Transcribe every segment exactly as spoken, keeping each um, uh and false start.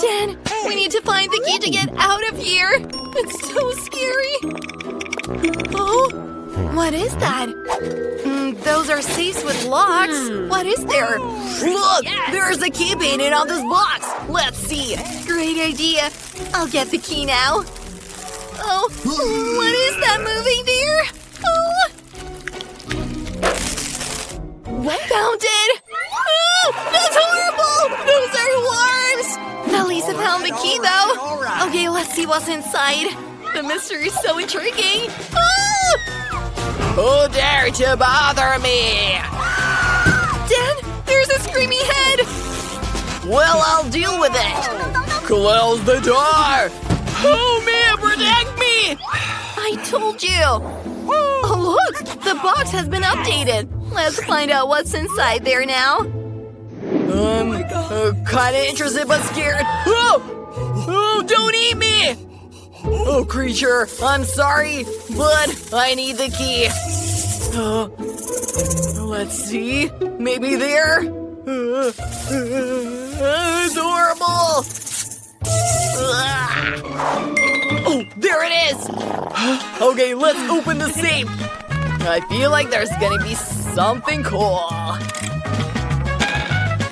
Dan, we need to find the key to get out of here. It's so scary. Oh, what is that? Mm, those are safes with locks. What is there? Look, there's a key painted on this box. Let's see. Great idea. I'll get the key now. Oh, what is that moving there? Oh. I found it! Oh, that's horrible! Those are worms! At least I found the key, though. Right, right. Okay, let's see what's inside. The mystery is so intriguing. Oh! Who dare to bother me? Dan, there's a screaming head! Well, I'll deal with it. Close the door! Oh, Mia, protect me! I told you! Oh, look! The box has been updated! Let's find out what's inside there now. Um, uh, kinda interested but scared. Oh! Oh, don't eat me! Oh, creature, I'm sorry, but I need the key. Uh, let's see, maybe there? Uh, uh, it's horrible! Oh, there it is! Okay, let's open the safe. I feel like there's gonna be something cool.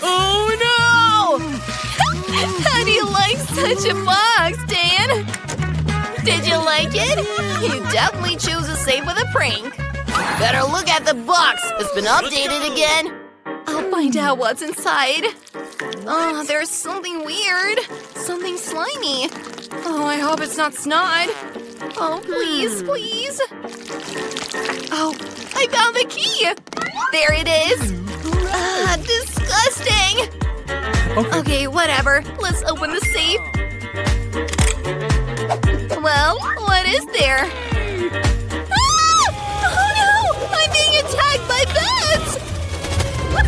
Oh no! How do you like such a box, Dan? Did you like it? You definitely chose a safe with a prank. Better look at the box. It's been updated again. I'll find out what's inside. Oh, there's something weird. Something slimy. Oh, I hope it's not snot. Oh, please, please. Oh, I found the key! There it is! Ah, disgusting! Okay, whatever. Let's open the safe. Well, what is there? Ah! Oh no! I'm being attacked by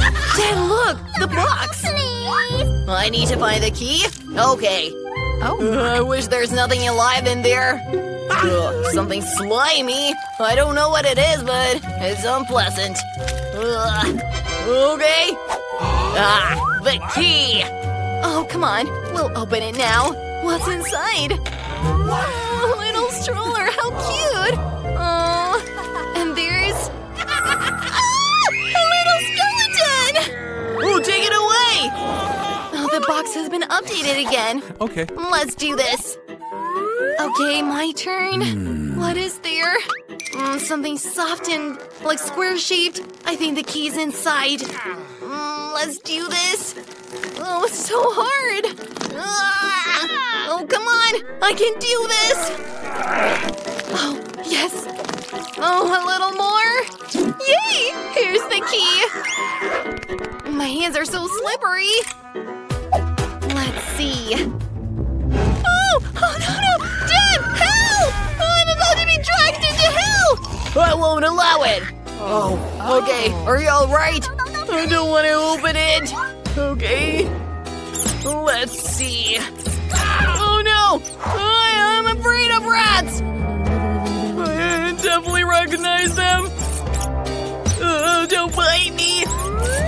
bats! Dan, look! The box! I need to find the key? Okay. Oh. I wish there's nothing alive in there. Ugh, something slimy. I don't know what it is, but it's unpleasant. Ugh. Okay. Ah, the key. Oh, come on. We'll open it now. What's inside? Wow, a little stroller. How cute. Oh, and there's ah, a little skeleton. Oh, take it away. Oh, the box has been updated again. Okay. Let's do this. Okay, my turn. Mm. What is there? Mm, something soft and, like, square-shaped. I think the key's inside. Mm, let's do this. Oh, it's so hard. Ah! Oh, come on. I can do this. Oh, yes. Oh, a little more. Yay! Here's the key. My hands are so slippery. Let's see. Oh, oh no, no. Dragged into hell! I won't allow it! Oh, okay. Are you alright? I don't want to open it! Okay. Let's see. Oh no! I am afraid of rats! I definitely recognize them! Oh, don't bite me!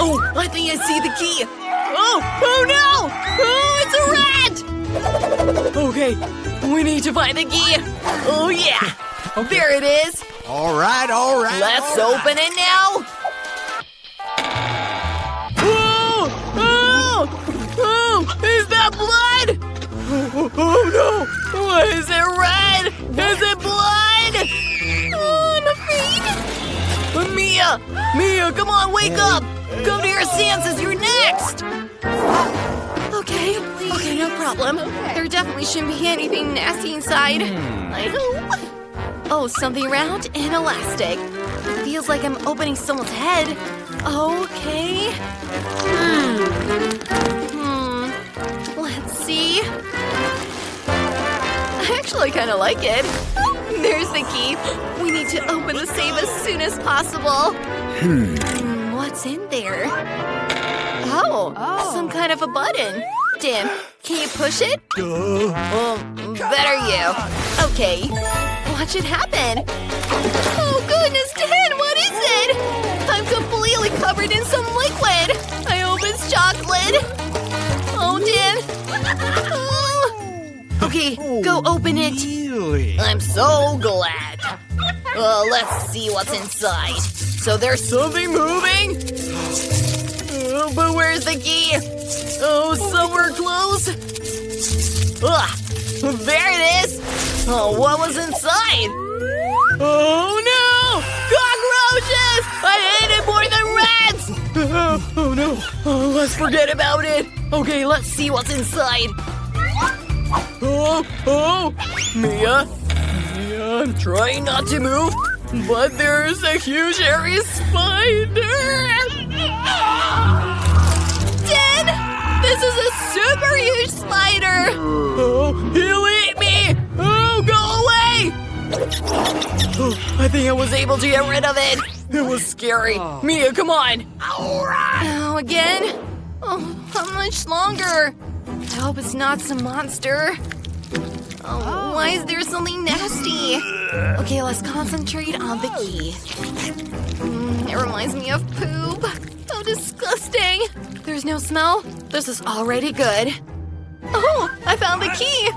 Oh, I think I see the key! Oh! Oh no! Oh, it's a rat! Okay, we need to find the key! Oh yeah! Okay. There it is! All right, all right, Let's all right. open it now! Oh! Oh! Oh! Is that blood? Oh, oh no! Why is it red? What? Is it blood? Oh, I'm afraid! Mia! Mia, come on, wake up! Come to your senses, you're next! Okay, okay, no problem. There definitely shouldn't be anything nasty inside. I hope. Oh, something round and elastic. It feels like I'm opening someone's head. Okay. Hmm. Hmm. Let's see. I actually kind of like it. There's the key. We need to open the safe as soon as possible. Hmm. What's in there? Oh, oh, some kind of a button. Dan, can you push it? Duh. Um, better you. Okay. What should happen? Oh goodness, Dan, what is it? I'm completely covered in some liquid. I hope it's chocolate. Oh, Dan. Okay, oh, go open it. Really? I'm so glad. Uh, let's see what's inside. So there's something moving? Uh, but where's the key? Oh, somewhere close? Ah, there it is. Oh, what was inside? Oh, no! Cockroaches! I hate it more than rats! Oh, oh no. Oh, let's forget about it. Okay, let's see what's inside. Oh, oh, Mia, Mia, I'm trying not to move, but there's a huge hairy spider! Dan, this is a super huge spider! Oh, he'll eat me! Oh, go away! Oh, I think I was able to get rid of it. It was scary. Oh. Mia, come on! Now again? Oh, how much longer? I hope it's not some monster. Oh, oh. Why is there something nasty? Okay, let's concentrate on the key. Mm, it reminds me of poop. How disgusting. There's no smell. This is already good. Oh, I found the key.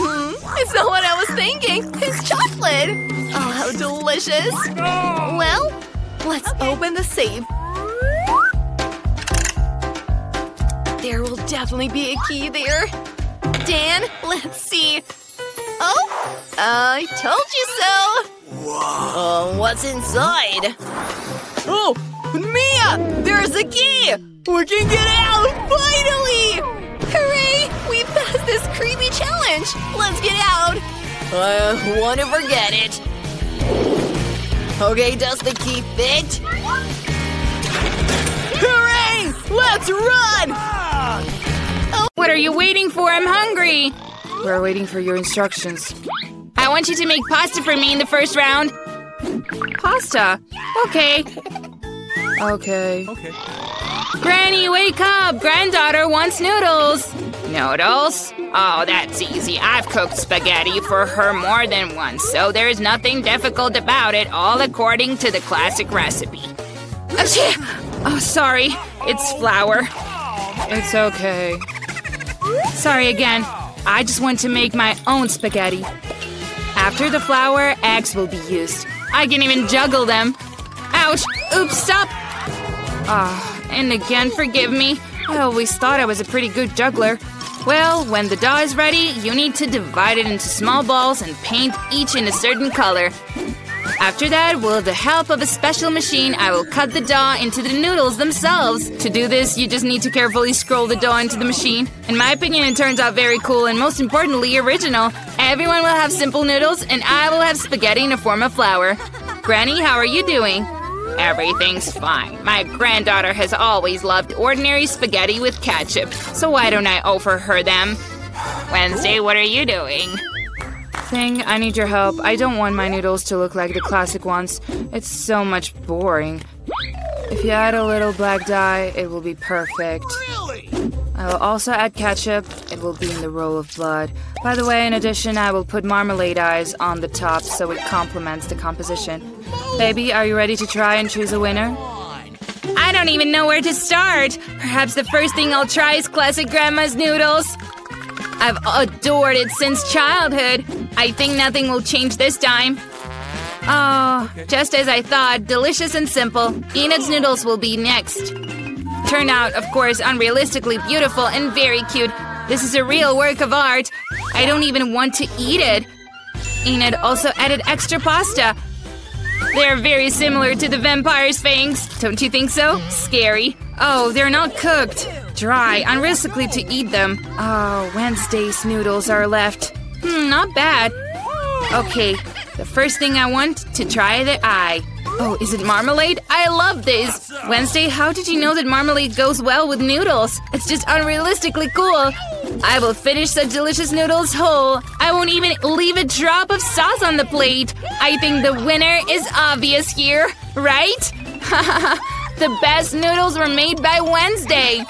Mm, it's not what I was thinking. It's chocolate. Oh, how delicious. Well, let's okay. open the safe. There will definitely be a key there. Dan, let's see. Oh, I told you so. Whoa. Uh, what's inside? Oh, Mia, there's a key. We can get out, finally. Hooray, we passed this creepy challenge. Let's get out. I want to forget it. Okay, does the key fit? Hooray, let's run. What are you waiting for? I'm hungry. We're waiting for your instructions. I want you to make pasta for me in the first round. Pasta? Okay. Okay. Okay. Granny, wake up! Granddaughter wants noodles. Noodles? Oh, that's easy. I've cooked spaghetti for her more than once, so there is nothing difficult about it, all according to the classic recipe. Oh, sorry. It's flour. It's okay. Sorry again. I just want to make my own spaghetti. After the flour, eggs will be used. I can even juggle them. Ouch! Oops, stop! Ah, oh, and again, forgive me. I always thought I was a pretty good juggler. Well, when the dough is ready, you need to divide it into small balls and paint each in a certain color. After that, with the help of a special machine, I will cut the dough into the noodles themselves. To do this, you just need to carefully scroll the dough into the machine. In my opinion, it turns out very cool and, most importantly, original. Everyone will have simple noodles, and I will have spaghetti in the form of flour. Granny, how are you doing? Everything's fine. My granddaughter has always loved ordinary spaghetti with ketchup, so why don't I offer her them? Wednesday, what are you doing? Thing, I need your help. I don't want my noodles to look like the classic ones. It's so much boring. If you add a little black dye, it will be perfect. Really? I will also add ketchup. It will be in the roll of blood. By the way, in addition, I will put marmalade eyes on the top so it complements the composition. Baby, are you ready to try and choose a winner? I don't even know where to start. Perhaps the first thing I'll try is classic grandma's noodles. I've adored it since childhood. I think nothing will change this time. Oh, just as I thought, delicious and simple. Enid's noodles will be next. Turned out, of course, unrealistically beautiful and very cute. This is a real work of art. I don't even want to eat it. Enid also added extra pasta. They're very similar to the vampire's fangs. Don't you think so? Scary. Oh, they're not cooked. Dry, unrealistically to eat them. Oh, Wednesday's noodles are left. Hmm, not bad. Okay, the first thing I want to try the eye. Oh, is it marmalade? I love this! Wednesday, how did you know that marmalade goes well with noodles? It's just unrealistically cool. I will finish such delicious noodles whole. I won't even leave a drop of sauce on the plate. I think the winner is obvious here, right? The best noodles were made by Wednesday.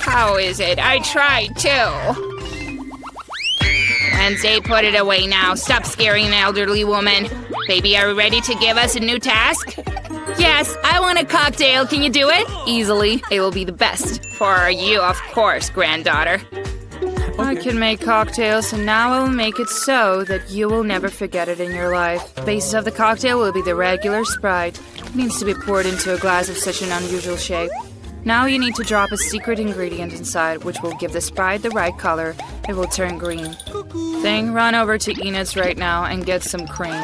How is it? I tried too. Wednesday, put it away now. Stop scaring an elderly woman. Baby, are you ready to give us a new task? Yes, I want a cocktail. Can you do it? Easily. It will be the best. For you, of course, granddaughter. Okay. I can make cocktails, and now I will make it so that you will never forget it in your life. The basis of the cocktail will be the regular Sprite. It needs to be poured into a glass of such an unusual shape. Now you need to drop a secret ingredient inside, which will give the Sprite the right color. It will turn green. Thing, run over to Enid's right now and get some cream.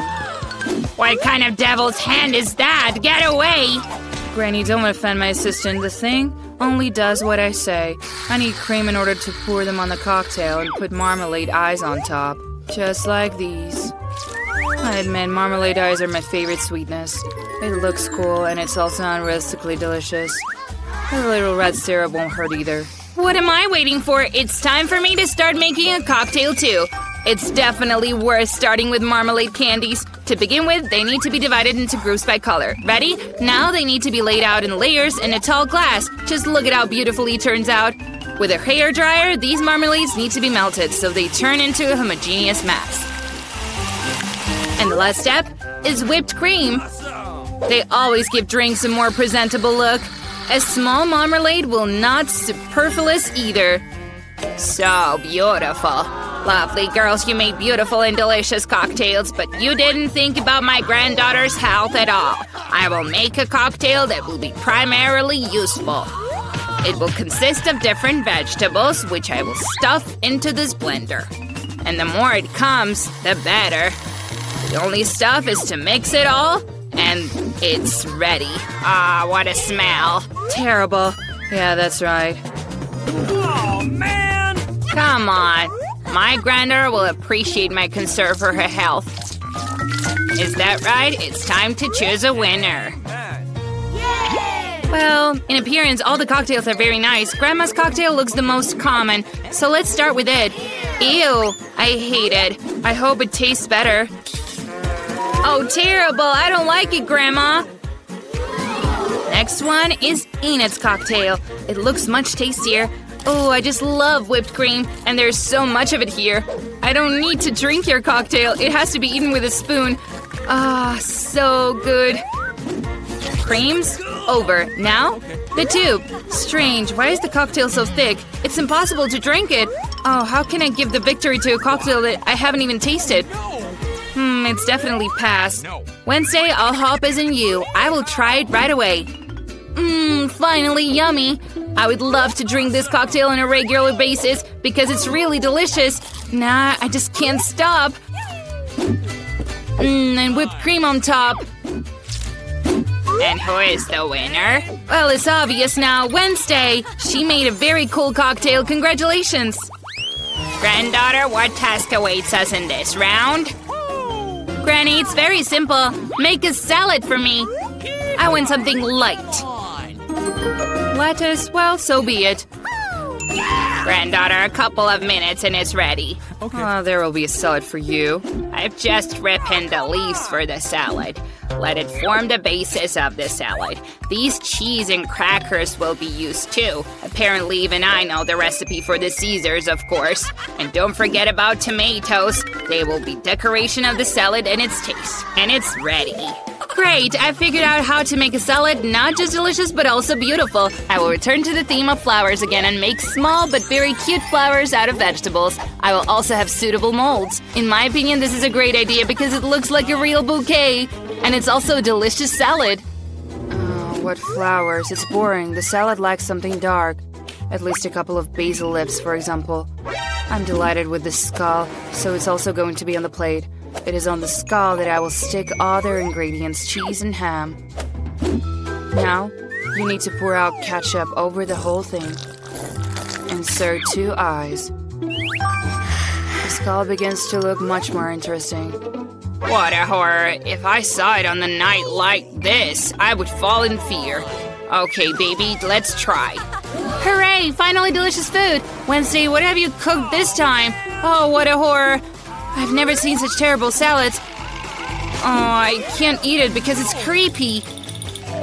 What kind of devil's hand is that? Get away! Granny, don't offend my assistant. The thing only does what I say. I need cream in order to pour them on the cocktail and put marmalade eyes on top. Just like these. I admit, marmalade eyes are my favorite sweetness. It looks cool, and it's also unrealistically delicious. A little red syrup won't hurt either. What am I waiting for? It's time for me to start making a cocktail, too. It's definitely worth starting with marmalade candies. To begin with, they need to be divided into groups by color. Ready? Now they need to be laid out in layers in a tall glass. Just look at how beautifully it turns out. With a hairdryer, these marmalades need to be melted so they turn into a homogeneous mass. And the last step is whipped cream. They always give drinks a more presentable look. A small marmalade will not be superfluous either. So beautiful. Lovely girls, you made beautiful and delicious cocktails, but you didn't think about my granddaughter's health at all. I will make a cocktail that will be primarily useful. It will consist of different vegetables, which I will stuff into this blender. And the more it comes, the better. The only stuff is to mix it all, and it's ready. Ah, what a smell. Terrible. Yeah, that's right. Oh, man! Come on. My granddaughter will appreciate my concern for her health. Is that right? It's time to choose a winner. Well, in appearance, all the cocktails are very nice. Grandma's cocktail looks the most common, so let's start with it. Ew, I hate it. I hope it tastes better. Oh, terrible. I don't like it, Grandma. Next one is Enid's cocktail. It looks much tastier. Oh, I just love whipped cream, and there's so much of it here. I don't need to drink your cocktail. It has to be eaten with a spoon. Ah, so good. Cream's over. Now, the tube. Strange. Why is the cocktail so thick? It's impossible to drink it. Oh, how can I give the victory to a cocktail that I haven't even tasted? Hmm, it's definitely passed. Wednesday, I'll hop as in you. I will try it right away. Mmm, finally yummy. I would love to drink this cocktail on a regular basis because it's really delicious. Nah, I just can't stop. Mmm, and whipped cream on top. And who is the winner? Well, it's obvious now. Wednesday. She made a very cool cocktail. Congratulations. Granddaughter, what task awaits us in this round? Granny, it's very simple. Make a salad for me. I want something light. Lettuce? Well, so be it. Yeah! Granddaughter, a couple of minutes and it's ready. Okay. Oh, there will be a salad for you. I've just ripened the leaves for the salad. Let it form the basis of the salad. These cheese and crackers will be used too. Apparently even I know the recipe for the Caesars, of course. And don't forget about tomatoes. They will be decoration of the salad and its taste. And it's ready. Great! I figured out how to make a salad not just delicious but also beautiful. I will return to the theme of flowers again and make small but very cute flowers out of vegetables. I will also have suitable molds. In my opinion, this is a great idea because it looks like a real bouquet. And it's also a delicious salad. Oh, what flowers. It's boring. The salad lacks something dark. At least a couple of basil lips, for example. I'm delighted with this skull, so it's also going to be on the plate. It is on the skull that I will stick other ingredients, cheese and ham. Now, you need to pour out ketchup over the whole thing. Insert two eyes. The skull begins to look much more interesting. What a horror. If I saw it on the night like this, I would fall in fear. Okay, baby, let's try. Hooray, finally delicious food. Wednesday, what have you cooked this time? Oh, what a horror. I've never seen such terrible salads. Oh, I can't eat it because it's creepy.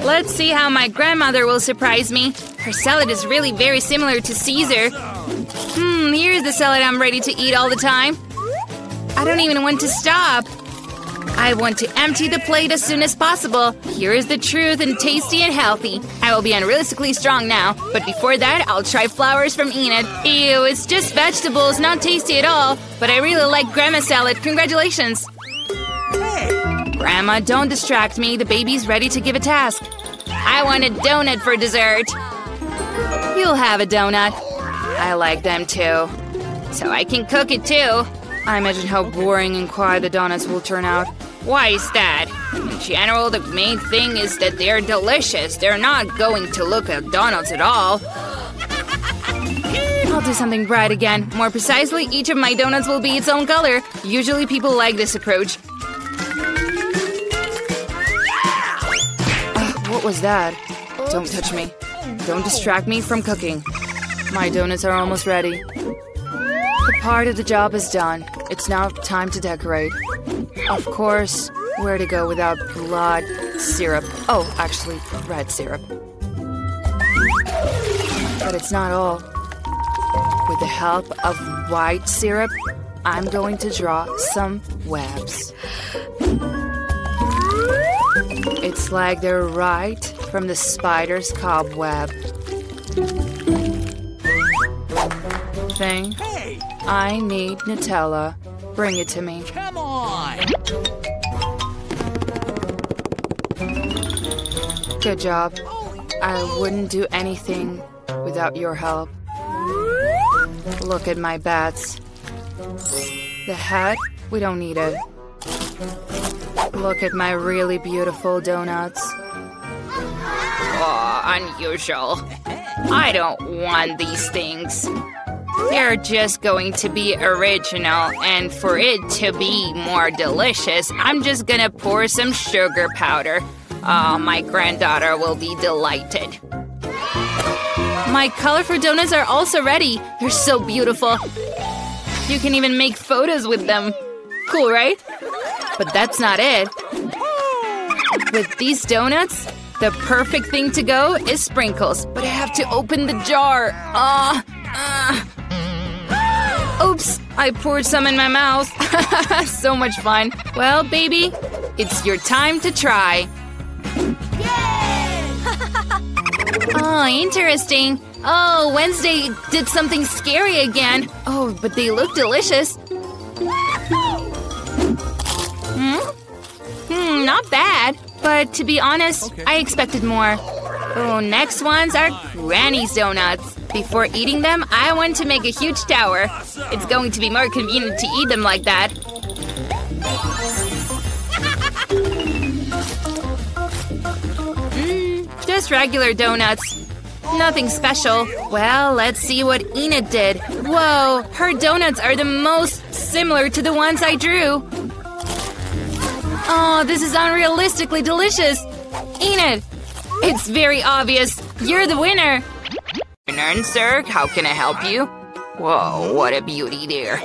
Let's see how my grandmother will surprise me. Her salad is really very similar to Caesar. Hmm, here's the salad I'm ready to eat all the time. I don't even want to stop. I want to empty the plate as soon as possible. Here is the truth and tasty and healthy. I will be unrealistically strong now, but before that, I'll try flowers from Enid. Ew, it's just vegetables, not tasty at all. But I really like grandma salad. Congratulations. Grandma, don't distract me. The baby's ready to give a task. I want a donut for dessert. You'll have a donut. I like them too. So I can cook it too. I imagine how boring and quiet the donuts will turn out. Why is that? In general, the main thing is that they're delicious. They're not going to look like donuts at all. I'll do something bright again. More precisely, each of my donuts will be its own color. Usually people like this approach. Ugh, what was that? Don't touch me. Don't distract me from cooking. My donuts are almost ready. The part of the job is done. It's now time to decorate. Of course, where to go without blood syrup. Oh, actually, red syrup. But it's not all. With the help of white syrup, I'm going to draw some webs. It's like they're right from the spider's cobweb. Thing. I need Nutella. Bring it to me. Come on! Good job. I wouldn't do anything without your help. Look at my bats. The hat? We don't need it. Look at my really beautiful donuts. Oh, unusual. I don't want these things. They're just going to be original, and for it to be more delicious, I'm just gonna pour some sugar powder. Oh, my granddaughter will be delighted. My colorful donuts are also ready. They're so beautiful. You can even make photos with them. Cool, right? But that's not it. With these donuts, the perfect thing to go is sprinkles. But I have to open the jar. Ah. Uh, uh. Oops, I poured some in my mouth. So much fun. Well, baby, it's your time to try. Yay! Oh, interesting. Oh, Wednesday did something scary again. Oh, but they look delicious. Hmm? Hmm, not bad. But to be honest, okay. I expected more. Oh, next ones are Granny's donuts. Before eating them, I want to make a huge tower. It's going to be more convenient to eat them like that. Mmm, just regular donuts. Nothing special. Well, let's see what Enid did. Whoa, her donuts are the most similar to the ones I drew. Oh, this is unrealistically delicious. Enid, it's very obvious. You're the winner. Afternoon, sir. How can I help you? Whoa, what a beauty there.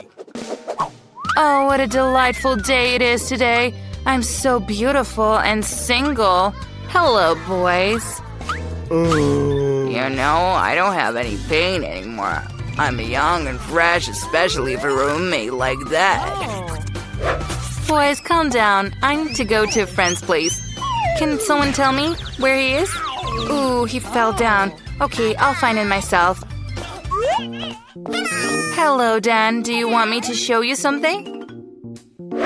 Oh, what a delightful day it is today. I'm so beautiful and single. Hello, boys. Ooh. You know, I don't have any pain anymore. I'm young and fresh, especially for a roommate like that. Boys, calm down. I need to go to a friend's place. Can someone tell me where he is? Ooh, he fell down. Okay, I'll find it myself. Hello, Dan. Do you want me to show you something?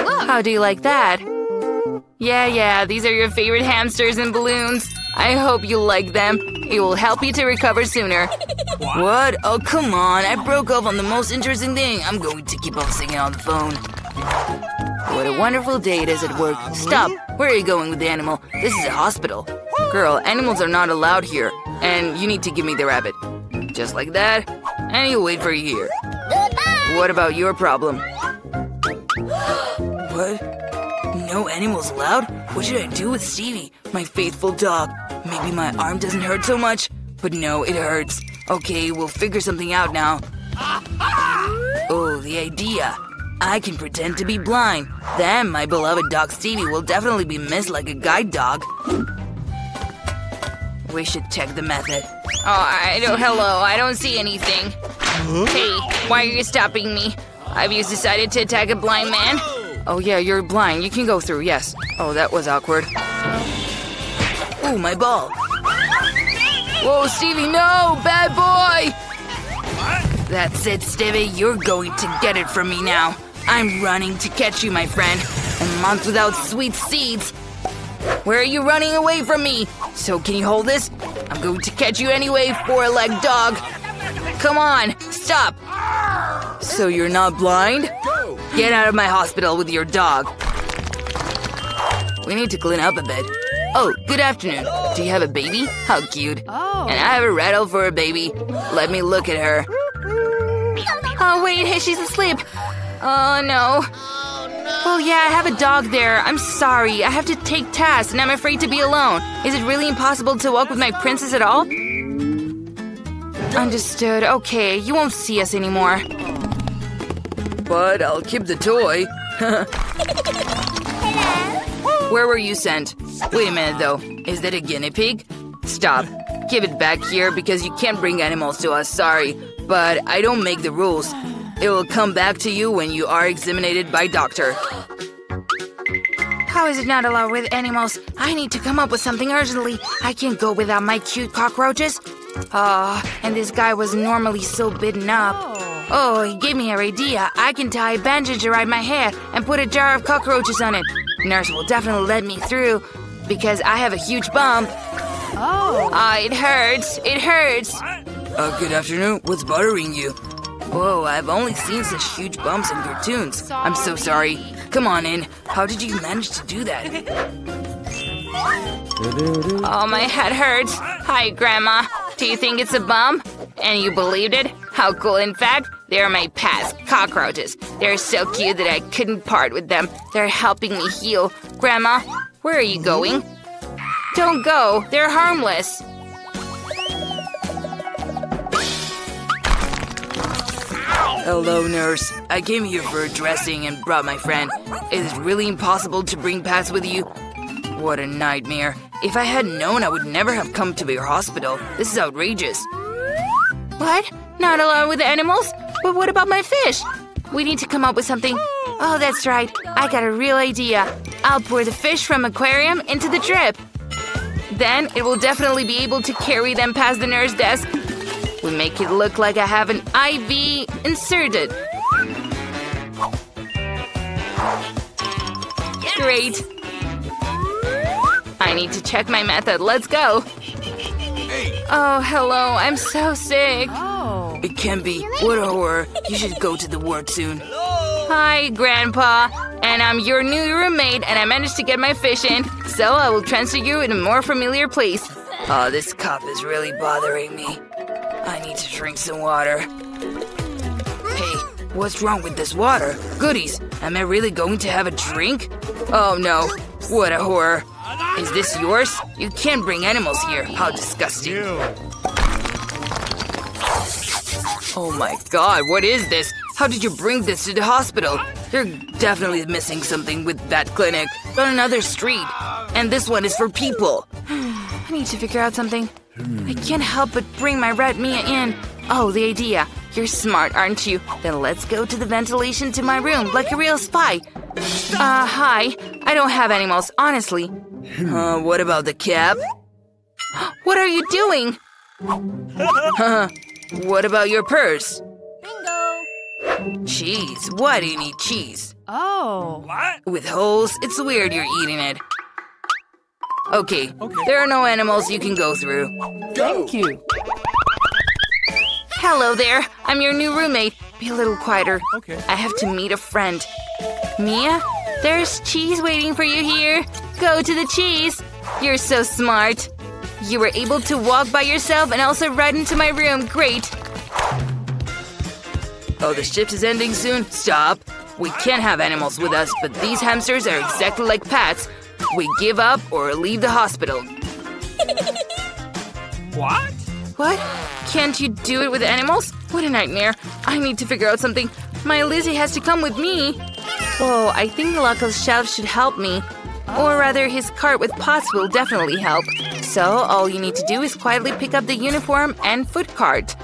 How do you like that? Yeah, yeah, these are your favorite hamsters and balloons. I hope you like them. It will help you to recover sooner. What? Oh, come on. I broke off on the most interesting thing. I'm going to keep on singing on the phone. What a wonderful day it is at work. Stop. Where are you going with the animal? This is a hospital. Girl, animals are not allowed here. And you need to give me the rabbit. Just like that. And you'll wait for you here. Goodbye. What about your problem? What? No animals allowed? What should I do with Stevie, my faithful dog? Maybe my arm doesn't hurt so much? But no, it hurts. Okay, we'll figure something out now. Oh, the idea. I can pretend to be blind. Then my beloved dog Stevie will definitely be missed like a guide dog. We should check the method. Oh, I don't. Hello, I don't see anything. Huh? Hey, why are you stopping me? Have you decided to attack a blind man? Oh, yeah, you're blind. You can go through, yes. Oh, that was awkward. Oh, my ball. Whoa, Stevie, no! Bad boy! That's it, Stevie. You're going to get it from me now. I'm running to catch you, my friend. A month without sweet seeds. Where are you running away from me? So can you hold this? I'm going to catch you anyway, four-legged dog. Come on, stop. So you're not blind? Get out of my hospital with your dog. We need to clean up a bit. Oh, good afternoon. Do you have a baby? How cute. Oh. And I have a rattle for a baby. Let me look at her. Oh, wait, she's asleep. Oh, no. Well, yeah, I have a dog there. I'm sorry. I have to take tasks, and I'm afraid to be alone. Is it really impossible to walk with my princess at all? Understood. Okay, you won't see us anymore. But I'll keep the toy. Hello? Where were you sent? Wait a minute, though. Is that a guinea pig? Stop. Give it back here because you can't bring animals to us. Sorry, but I don't make the rules. It will come back to you when you are examined by doctor. How is it not allowed with animals? I need to come up with something urgently. I can't go without my cute cockroaches. Ah, oh, and this guy was normally so bitten up. Oh, he gave me an idea. I can tie a bandage around my head and put a jar of cockroaches on it. Nurse will definitely let me through because I have a huge bump. Oh, ah, oh, it hurts. It hurts. Uh, good afternoon. What's bothering you? Whoa, I've only seen such huge bumps in cartoons. Sorry. I'm so sorry. Come on in. How did you manage to do that? Oh, my head hurts. Hi, Grandma. Do you think it's a bump? And you believed it? How cool, in fact. They're my past cockroaches. They're so cute that I couldn't part with them. They're helping me heal. Grandma, where are you going? Don't go. They're harmless. Hello, nurse. I came here for a dressing and brought my friend. Is it really impossible to bring Pats with you? What a nightmare. If I had known, I would never have come to your hospital. This is outrageous. What? Not alone with the animals? But what about my fish? We need to come up with something. Oh, that's right. I got a real idea. I'll pour the fish from aquarium into the drip. Then it will definitely be able to carry them past the nurse desk. We make it look like I have an I V inserted. Yes. Great. I need to check my method. Let's go. Hey. Oh, hello. I'm so sick. Oh. It can be. What a horror. You should go to the ward soon. Hello. Hi, Grandpa. And I'm your new roommate, and I managed to get my fish in. So I will transfer you in a more familiar place. Oh, this cough is really bothering me. I need to drink some water. Hey, what's wrong with this water? Goodies, am I really going to have a drink? Oh no, what a horror. Is this yours? You can't bring animals here. How disgusting. Oh my god, what is this? How did you bring this to the hospital? You're definitely missing something with that clinic. On another street. And this one is for people. I need to figure out something. I can't help but bring my rat Mia in. Oh, the idea. You're smart, aren't you? Then let's go to the ventilation to my room like a real spy. Uh, hi. I don't have animals, honestly. Uh, what about the cab? What are you doing? Huh? What about your purse? Bingo. Cheese. Why do you need cheese? Oh. What? With holes, it's weird you're eating it. Okay. okay, there are no animals you can go through. Thank you. Hello there. I'm your new roommate. Be a little quieter. Okay. I have to meet a friend. Mia, there's cheese waiting for you here. Go to the cheese. You're so smart. You were able to walk by yourself and also right into my room. Great. Oh, the shift is ending soon. Stop. We can't have animals with us, but these hamsters are exactly like Pats. We give up or leave the hospital. What? What? Can't you do it with animals? What a nightmare. I need to figure out something. My Lizzie has to come with me. Oh, I think Lucas' shelf should help me. Or rather, his cart with pots will definitely help. So, all you need to do is quietly pick up the uniform and food cart.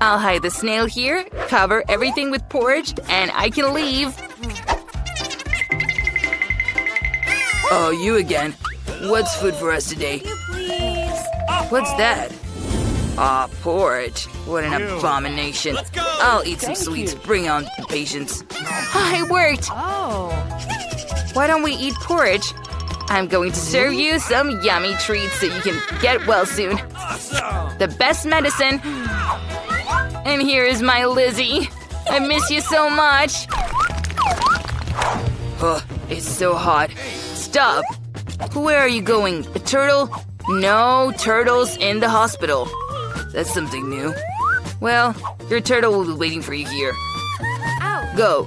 I'll hide the snail here, cover everything with porridge, and I can leave. Oh, you again. What's food for us today? What's that? Ah, porridge. What an abomination. I'll eat some sweets. Bring on the patience. Oh, it worked. Oh. Why don't we eat porridge? I'm going to serve you some yummy treats so you can get well soon. The best medicine. And here is my Lizzie. I miss you so much. Oh, it's so hot. Stop. Where are you going? A turtle? No turtles in the hospital. That's something new. Well, your turtle will be waiting for you here. Ow. Go.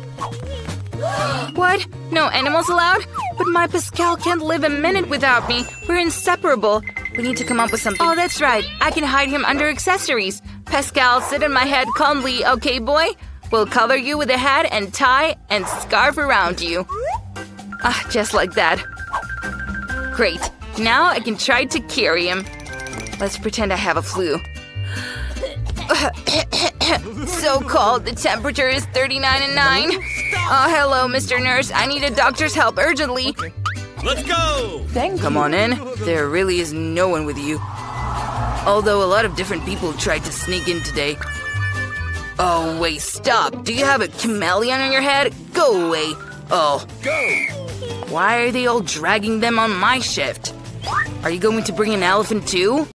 What? No animals allowed? But my Pascal can't live a minute without me. We're inseparable. We need to come up with something. Oh, that's right. I can hide him under accessories. Pascal, sit in my head calmly, okay, boy? We'll cover you with a hat and tie and scarf around you. Ah, just like that. Great. Now I can try to carry him. Let's pretend I have a flu. So cold. The temperature is thirty-nine and nine. Oh, hello, Mister Nurse. I need a doctor's help urgently. Okay. Let's go! Thank you. Come on in. There really is no one with you. Although a lot of different people tried to sneak in today. Oh, wait, stop. Do you have a chameleon on your head? Go away. Oh. Go! Why are they all dragging them on my shift? Are you going to bring an elephant too?